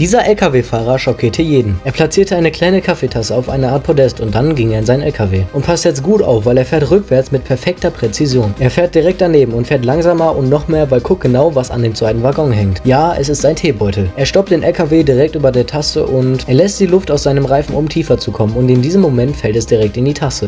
Dieser LKW-Fahrer schockierte jeden. Er platzierte eine kleine Kaffeetasse auf eine Art Podest und dann ging er in seinen LKW. Und passt jetzt gut auf, weil er fährt rückwärts mit perfekter Präzision. Er fährt direkt daneben und fährt langsamer und noch mehr, weil guck genau, was an dem zweiten Waggon hängt. Ja, es ist sein Teebeutel. Er stoppt den LKW direkt über der Tasse und er lässt die Luft aus seinem Reifen, um tiefer zu kommen, und in diesem Moment fällt es direkt in die Tasse.